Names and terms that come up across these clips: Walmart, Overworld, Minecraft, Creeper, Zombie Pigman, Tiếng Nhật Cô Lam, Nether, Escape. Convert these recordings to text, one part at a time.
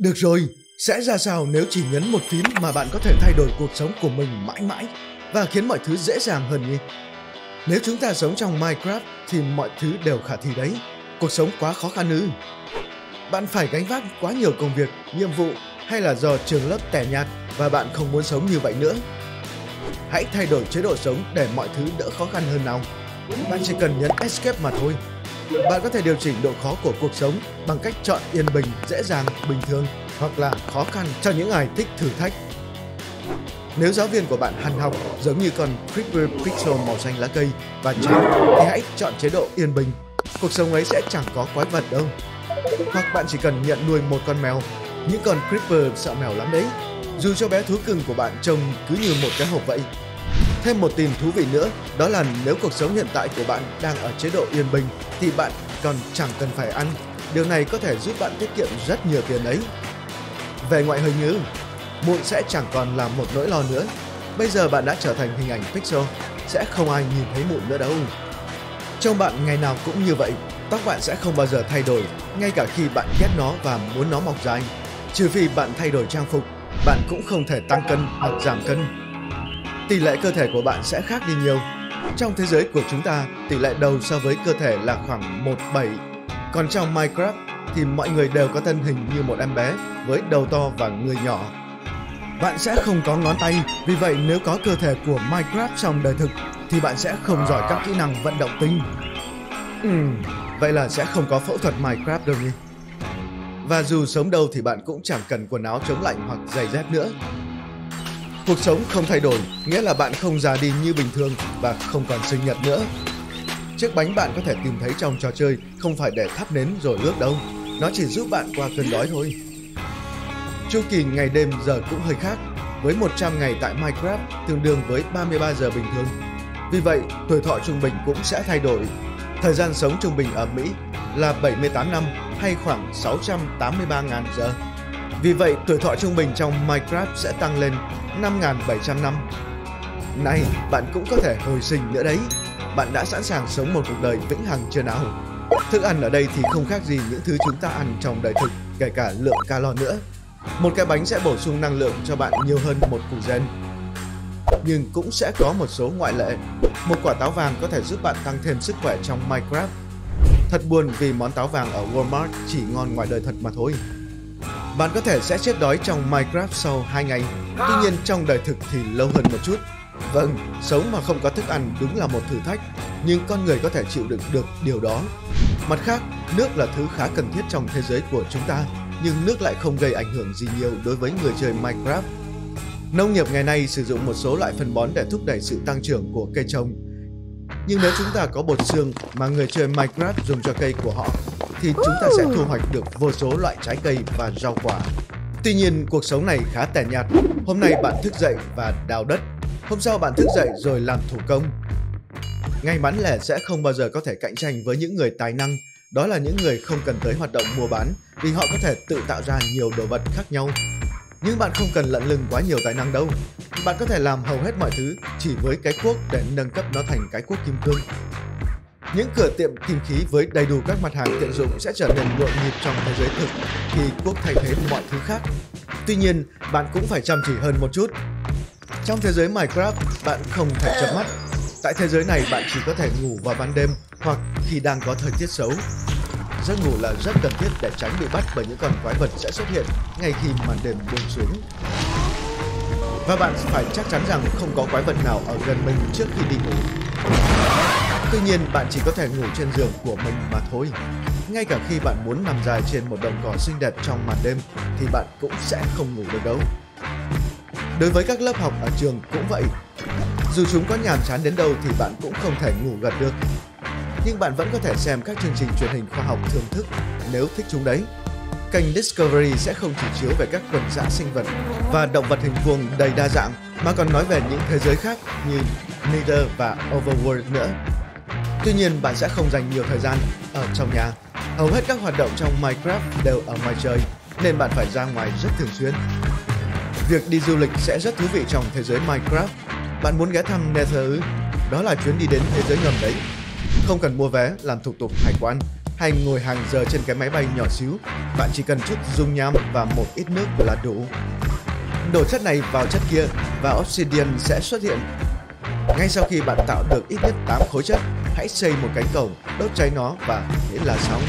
Được rồi, sẽ ra sao nếu chỉ nhấn một phím mà bạn có thể thay đổi cuộc sống của mình mãi mãi và khiến mọi thứ dễ dàng hơn nhỉ? Nếu chúng ta sống trong Minecraft thì mọi thứ đều khả thi đấy. Cuộc sống quá khó khăn ư? Bạn phải gánh vác quá nhiều công việc, nhiệm vụ hay là do trường lớp tẻ nhạt và bạn không muốn sống như vậy nữa? Hãy thay đổi chế độ sống để mọi thứ đỡ khó khăn hơn nào. Bạn chỉ cần nhấn Escape mà thôi. Bạn có thể điều chỉnh độ khó của cuộc sống bằng cách chọn yên bình, dễ dàng, bình thường hoặc là khó khăn cho những ai thích thử thách. Nếu giáo viên của bạn hằn học giống như con Creeper pixel màu xanh lá cây và trắng thì hãy chọn chế độ yên bình. Cuộc sống ấy sẽ chẳng có quái vật đâu. Hoặc bạn chỉ cần nhận nuôi một con mèo. Những con Creeper sợ mèo lắm đấy. Dù cho bé thú cưng của bạn trông cứ như một cái hộp vậy. Thêm một tin thú vị nữa, đó là nếu cuộc sống hiện tại của bạn đang ở chế độ yên bình thì bạn còn chẳng cần phải ăn. Điều này có thể giúp bạn tiết kiệm rất nhiều tiền đấy. Về ngoại hình như bụi sẽ chẳng còn là một nỗi lo nữa. Bây giờ bạn đã trở thành hình ảnh pixel, sẽ không ai nhìn thấy mụn nữa đâu. Trông bạn ngày nào cũng như vậy, tóc bạn sẽ không bao giờ thay đổi, ngay cả khi bạn ghét nó và muốn nó mọc dài. Trừ phi bạn thay đổi trang phục, bạn cũng không thể tăng cân hoặc giảm cân. Tỷ lệ cơ thể của bạn sẽ khác đi nhiều. Trong thế giới của chúng ta, tỷ lệ đầu so với cơ thể là khoảng 1:7. Còn trong Minecraft thì mọi người đều có thân hình như một em bé với đầu to và người nhỏ. Bạn sẽ không có ngón tay, vì vậy nếu có cơ thể của Minecraft trong đời thực thì bạn sẽ không giỏi các kỹ năng vận động tinh. Vậy là sẽ không có phẫu thuật Minecraft đâu nhỉ? Và dù sống đâu thì bạn cũng chẳng cần quần áo chống lạnh hoặc giày dép nữa. Cuộc sống không thay đổi, nghĩa là bạn không già đi như bình thường và không còn sinh nhật nữa. Chiếc bánh bạn có thể tìm thấy trong trò chơi không phải để thắp nến rồi ước đâu. Nó chỉ giúp bạn qua cơn đói thôi. Chu kỳ ngày đêm giờ cũng hơi khác, với 100 ngày tại Minecraft tương đương với 33 giờ bình thường. Vì vậy, tuổi thọ trung bình cũng sẽ thay đổi. Thời gian sống trung bình ở Mỹ là 78 năm hay khoảng 683.000 giờ. Vì vậy, tuổi thọ trung bình trong Minecraft sẽ tăng lên 5.700 năm. Này, bạn cũng có thể hồi sinh nữa đấy. Bạn đã sẵn sàng sống một cuộc đời vĩnh hằng chưa nào? Thức ăn ở đây thì không khác gì những thứ chúng ta ăn trong đời thực, kể cả lượng calo nữa. Một cái bánh sẽ bổ sung năng lượng cho bạn nhiều hơn một củ gen. Nhưng cũng sẽ có một số ngoại lệ. Một quả táo vàng có thể giúp bạn tăng thêm sức khỏe trong Minecraft. Thật buồn vì món táo vàng ở Walmart chỉ ngon ngoài đời thật mà thôi. Bạn có thể sẽ chết đói trong Minecraft sau 2 ngày, tuy nhiên trong đời thực thì lâu hơn một chút. Vâng, sống mà không có thức ăn đúng là một thử thách, nhưng con người có thể chịu đựng được điều đó. Mặt khác, nước là thứ khá cần thiết trong thế giới của chúng ta, nhưng nước lại không gây ảnh hưởng gì nhiều đối với người chơi Minecraft. Nông nghiệp ngày nay sử dụng một số loại phân bón để thúc đẩy sự tăng trưởng của cây trồng. Nhưng nếu chúng ta có bột xương mà người chơi Minecraft dùng cho cây của họ, thì chúng ta sẽ thu hoạch được vô số loại trái cây và rau quả. Tuy nhiên, cuộc sống này khá tẻ nhạt. Hôm nay bạn thức dậy và đào đất. Hôm sau bạn thức dậy rồi làm thủ công. May mắn là sẽ không bao giờ có thể cạnh tranh với những người tài năng. Đó là những người không cần tới hoạt động mua bán vì họ có thể tự tạo ra nhiều đồ vật khác nhau. Nhưng bạn không cần lận lừng quá nhiều tài năng đâu. Bạn có thể làm hầu hết mọi thứ chỉ với cái cuốc để nâng cấp nó thành cái cuốc kim cương. Những cửa tiệm kim khí với đầy đủ các mặt hàng tiện dụng sẽ trở nên nhộn nhịp trong thế giới thực khi cuốc thay thế mọi thứ khác. Tuy nhiên, bạn cũng phải chăm chỉ hơn một chút. Trong thế giới Minecraft, bạn không thể chợp mắt. Tại thế giới này, bạn chỉ có thể ngủ vào ban đêm hoặc khi đang có thời tiết xấu. Giấc ngủ là rất cần thiết để tránh bị bắt bởi những con quái vật sẽ xuất hiện ngay khi màn đêm buông xuống. Và bạn phải chắc chắn rằng không có quái vật nào ở gần mình trước khi đi ngủ. Tuy nhiên, bạn chỉ có thể ngủ trên giường của mình mà thôi. Ngay cả khi bạn muốn nằm dài trên một đồng cỏ xinh đẹp trong màn đêm thì bạn cũng sẽ không ngủ được đâu. Đối với các lớp học ở trường cũng vậy. Dù chúng có nhàm chán đến đâu thì bạn cũng không thể ngủ gật được. Nhưng bạn vẫn có thể xem các chương trình truyền hình khoa học thưởng thức nếu thích chúng đấy. Kênh Discovery sẽ không chỉ chiếu về các quần dã sinh vật và động vật hình vuông đầy đa dạng mà còn nói về những thế giới khác như Nether và Overworld nữa. Tuy nhiên, bạn sẽ không dành nhiều thời gian ở trong nhà. Hầu hết các hoạt động trong Minecraft đều ở ngoài trời nên bạn phải ra ngoài rất thường xuyên. Việc đi du lịch sẽ rất thú vị trong thế giới Minecraft. Bạn muốn ghé thăm Nether? Đó là chuyến đi đến thế giới ngầm đấy. Không cần mua vé, làm thủ tục hải quan hay ngồi hàng giờ trên cái máy bay nhỏ xíu. Bạn chỉ cần chút dung nham và một ít nước là đủ. Đổ chất này vào chất kia và obsidian sẽ xuất hiện. Ngay sau khi bạn tạo được ít nhất 8 khối chất, hãy xây một cánh cổng, đốt cháy nó và thế là xong.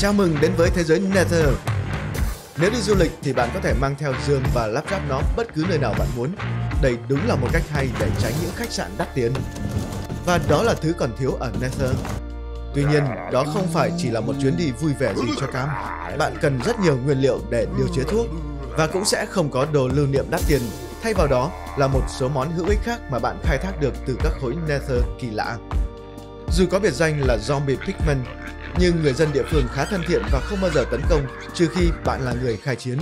Chào mừng đến với thế giới Nether. Nếu đi du lịch thì bạn có thể mang theo giường và lắp ráp nó bất cứ nơi nào bạn muốn. Đây đúng là một cách hay để tránh những khách sạn đắt tiền. Và đó là thứ còn thiếu ở Nether. Tuy nhiên, đó không phải chỉ là một chuyến đi vui vẻ gì cho cam. Bạn cần rất nhiều nguyên liệu để điều chế thuốc và cũng sẽ không có đồ lưu niệm đắt tiền. Thay vào đó là một số món hữu ích khác mà bạn khai thác được từ các khối Nether kỳ lạ. Dù có biệt danh là Zombie Pigman, nhưng người dân địa phương khá thân thiện và không bao giờ tấn công trừ khi bạn là người khai chiến.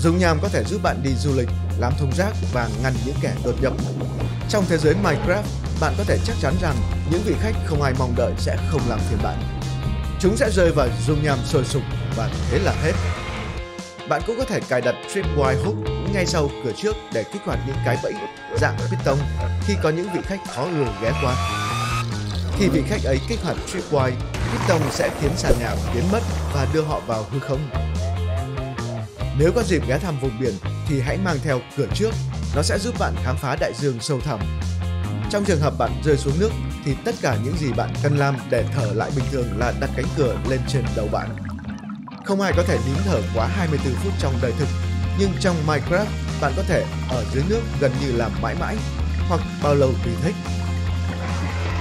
Dung nham có thể giúp bạn đi du lịch, làm thùng rác và ngăn những kẻ đột nhập. Trong thế giới Minecraft, bạn có thể chắc chắn rằng những vị khách không ai mong đợi sẽ không làm phiền bạn. Chúng sẽ rơi vào dung nham sôi sục và thế là hết. Bạn cũng có thể cài đặt tripwire hook ngay sau cửa trước để kích hoạt những cái bẫy dạng piston khi có những vị khách khó ưa ghé qua. Khi vị khách ấy kích hoạt tripwire, piston sẽ khiến sàn nhà biến mất và đưa họ vào hư không. Nếu có dịp ghé thăm vùng biển thì hãy mang theo cửa trước, nó sẽ giúp bạn khám phá đại dương sâu thẳm. Trong trường hợp bạn rơi xuống nước thì tất cả những gì bạn cần làm để thở lại bình thường là đặt cánh cửa lên trên đầu bạn. Không ai có thể nín thở quá 24 phút trong đời thực, nhưng trong Minecraft bạn có thể ở dưới nước gần như là mãi mãi hoặc bao lâu tùy thích.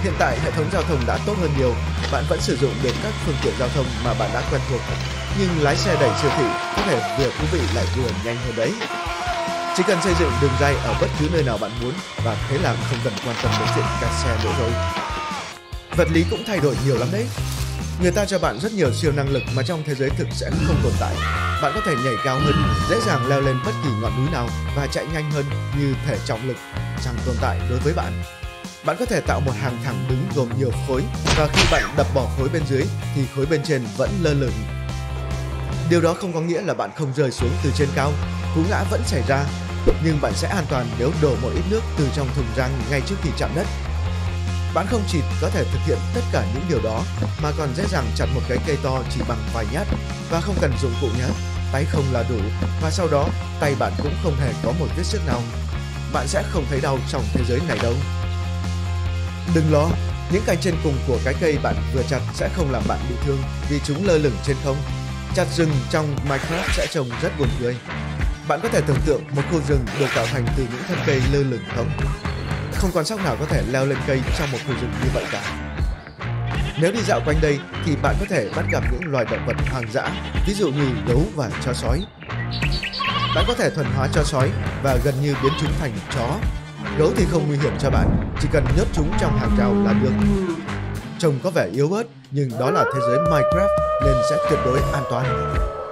Hiện tại hệ thống giao thông đã tốt hơn nhiều, bạn vẫn sử dụng được các phương tiện giao thông mà bạn đã quen thuộc, nhưng lái xe đẩy siêu thị có thể vừa thú vị lại vừa nhanh hơn đấy. Chỉ cần xây dựng đường ray ở bất cứ nơi nào bạn muốn và thế là không cần quan tâm đến chuyện cả xe nữa rồi. Vật lý cũng thay đổi nhiều lắm đấy. Người ta cho bạn rất nhiều siêu năng lực mà trong thế giới thực sẽ không tồn tại. Bạn có thể nhảy cao hơn, dễ dàng leo lên bất kỳ ngọn núi nào và chạy nhanh hơn như thể trọng lực chẳng tồn tại đối với bạn. Bạn có thể tạo một hàng thẳng đứng gồm nhiều khối và khi bạn đập bỏ khối bên dưới thì khối bên trên vẫn lơ lửng. Điều đó không có nghĩa là bạn không rơi xuống từ trên cao, cú ngã vẫn xảy ra, nhưng bạn sẽ an toàn nếu đổ một ít nước từ trong thùng rang ngay trước khi chạm đất. Bạn không chỉ có thể thực hiện tất cả những điều đó mà còn dễ dàng chặt một cái cây to chỉ bằng vài nhát và không cần dụng cụ nhé, tay không là đủ và sau đó tay bạn cũng không hề có một vết xước nào. Bạn sẽ không thấy đau trong thế giới này đâu. Đừng lo, những cành trên cùng của cái cây bạn vừa chặt sẽ không làm bạn bị thương vì chúng lơ lửng trên không. Chặt rừng trong Minecraft sẽ trông rất buồn cười. Bạn có thể tưởng tượng một khu rừng được tạo thành từ những thân cây lơ lửng không? Không con sóc nào có thể leo lên cây trong một khu rừng như vậy cả. Nếu đi dạo quanh đây thì bạn có thể bắt gặp những loài động vật hoang dã, ví dụ như gấu và chó sói. Bạn có thể thuần hóa chó sói và gần như biến chúng thành chó. Gấu thì không nguy hiểm cho bạn, chỉ cần nhốt chúng trong hàng rào là được. Trông có vẻ yếu ớt nhưng đó là thế giới Minecraft nên sẽ tuyệt đối an toàn.